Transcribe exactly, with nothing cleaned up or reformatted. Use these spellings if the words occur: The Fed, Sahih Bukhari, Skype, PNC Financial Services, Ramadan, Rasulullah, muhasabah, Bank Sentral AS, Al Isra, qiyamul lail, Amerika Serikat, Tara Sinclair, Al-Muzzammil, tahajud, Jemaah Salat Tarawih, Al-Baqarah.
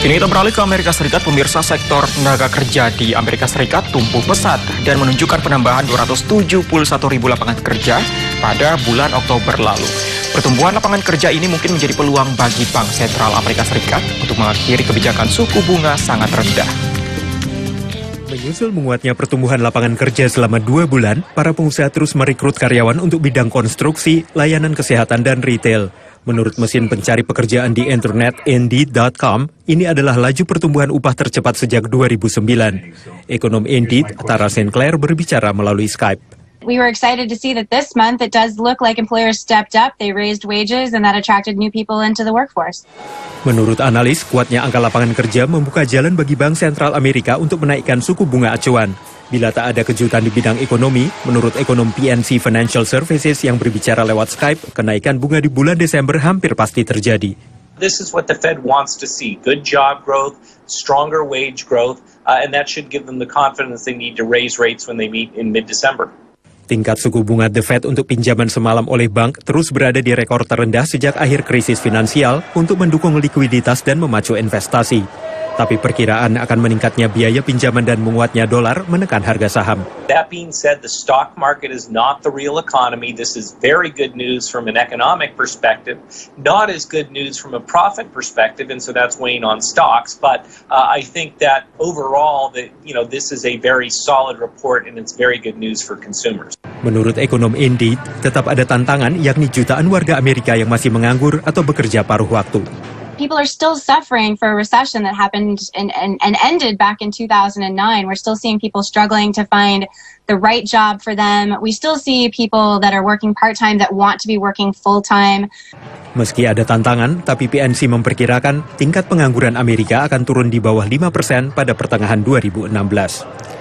Kini kita beralih ke Amerika Serikat, pemirsa. Sektor tenaga kerja di Amerika Serikat tumbuh pesat dan menunjukkan penambahan dua ratus tujuh puluh satu ribu lapangan kerja pada bulan Oktober lalu. Pertumbuhan lapangan kerja ini mungkin menjadi peluang bagi Bank Sentral Amerika Serikat untuk mengakhiri kebijakan suku bunga sangat rendah. Menyusul menguatnya pertumbuhan lapangan kerja selama dua bulan, para pengusaha terus merekrut karyawan untuk bidang konstruksi, layanan kesehatan, dan retail. Menurut mesin pencari pekerjaan di internet Indeed titik com, ini adalah laju pertumbuhan upah tercepat sejak dua ribu sembilan. Ekonom Indeed, Tara Sinclair, berbicara melalui Skype. We were excited to see that this month it does look like employers stepped up, they raised wages, and that attracted new people into the workforce. Menurut analis, kuatnya angka lapangan kerja membuka jalan bagi Bank Sentral Amerika untuk menaikkan suku bunga acuan. Bila tak ada kejutan di bidang ekonomi, menurut ekonom P N C Financial Services yang berbicara lewat Skype, kenaikan bunga di bulan Desember hampir pasti terjadi. This is what the Fed wants to see: good job growth, stronger wage growth, uh, and that should give them the confidence they need to raise rates when they meet in mid-December. Tingkat suku bunga The Fed untuk pinjaman semalam oleh bank terus berada di rekor terendah sejak akhir krisis finansial untuk mendukung likuiditas dan memacu investasi. Tapi perkiraan akan meningkatnya biaya pinjaman dan menguatnya dolar menekan harga saham. That being said, the stock market is not the real economy. This is very good news from an economic perspective, not as good news from a profit perspective, and so that's weighing on stocks. But uh, I think that overall, that you know, this is a very solid report and it's very good news for consumers. Menurut ekonom Indeed, tetap ada tantangan yakni jutaan warga Amerika yang masih menganggur atau bekerja paruh waktu. People are still suffering for a recession that happened and, and, and ended back in two thousand nine. We're still seeing people struggling to find the right job for them. We still see people that are working part-time that want to be working full-time. Meski ada tantangan, tapi P N C memperkirakan tingkat pengangguran Amerika akan turun di bawah lima persen pada pertengahan dua ribu enam belas.